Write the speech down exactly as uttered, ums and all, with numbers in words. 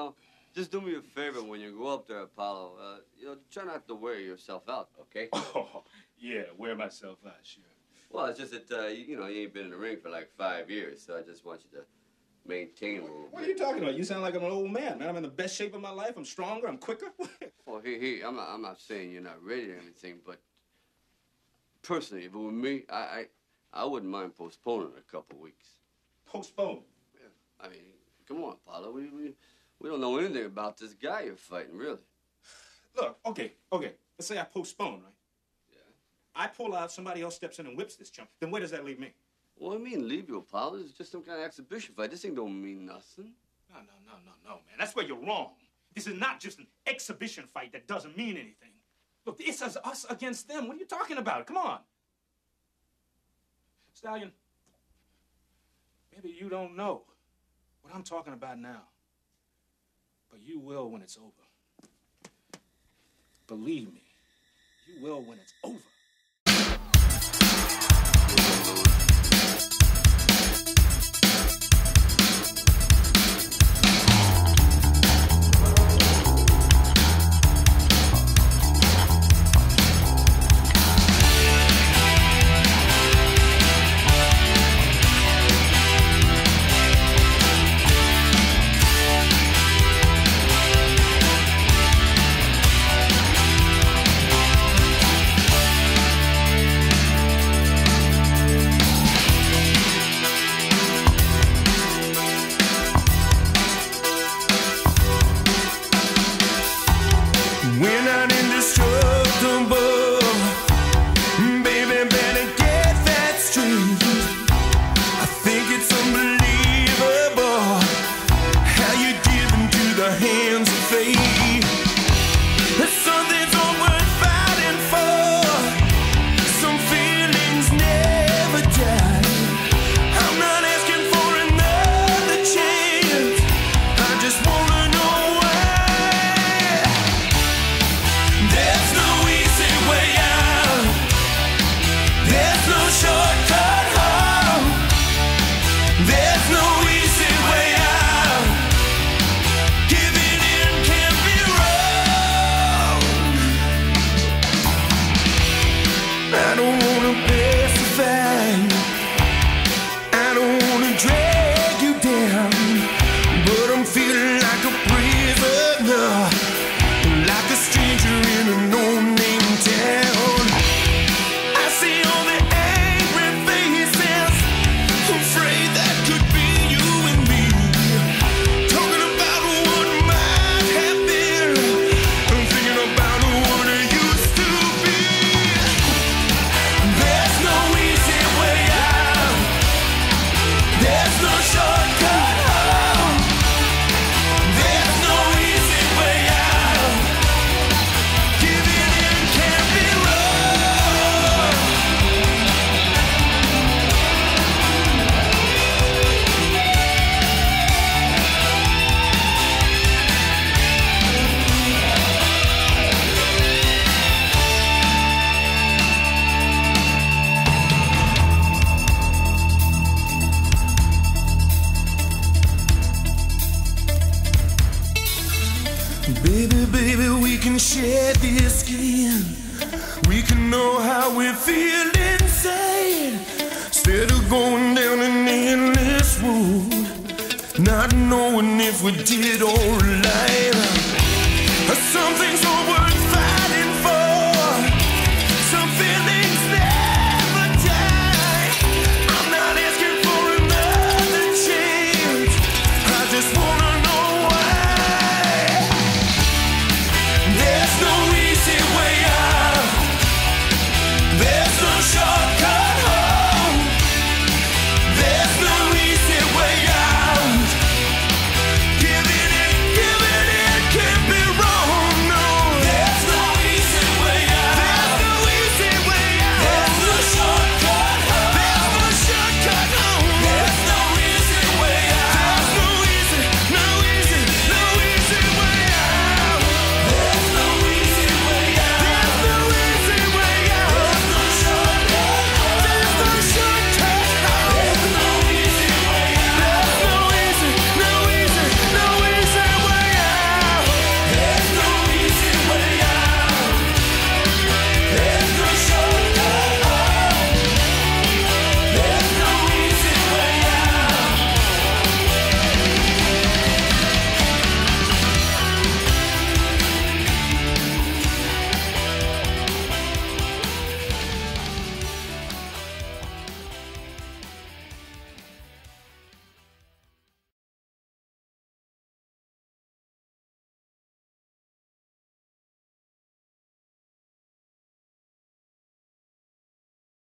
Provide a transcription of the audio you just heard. know, just do me a favor when you go up there, Apollo. Uh, you know, try not to wear yourself out, okay? Oh, yeah, wear myself out, sure. Well, it's just that, uh, you, you know, you ain't been in the ring for like five years, so I just want you to maintain a little bit. What are you talking about? You sound like an old man, man. I'm in the best shape of my life. I'm stronger. I'm quicker. Well, hey, hey, I'm not, I'm not saying you're not ready or anything, but personally, if it were me, I, I, I wouldn't mind postponing a couple weeks. Postpone? Yeah. I mean, come on, Apollo. We, we, we don't know anything about this guy you're fighting, really. Look, okay, okay. Let's say I postpone, right? I pull out, somebody else steps in and whips this chump. Then where does that leave me? What do you mean, leave you, Apollo? This is just some kind of exhibition fight. This thing don't mean nothing. No, no, no, no, no, man. That's where you're wrong. This is not just an exhibition fight that doesn't mean anything. Look, this is us against them. What are you talking about? Come on. Stallion, maybe you don't know what I'm talking about now. But you will when it's over. Believe me, you will when it's over. Baby, baby, we can share this skin. We can know how we feel inside. Instead of going down an endless road, not knowing if we did or lied. Something's over.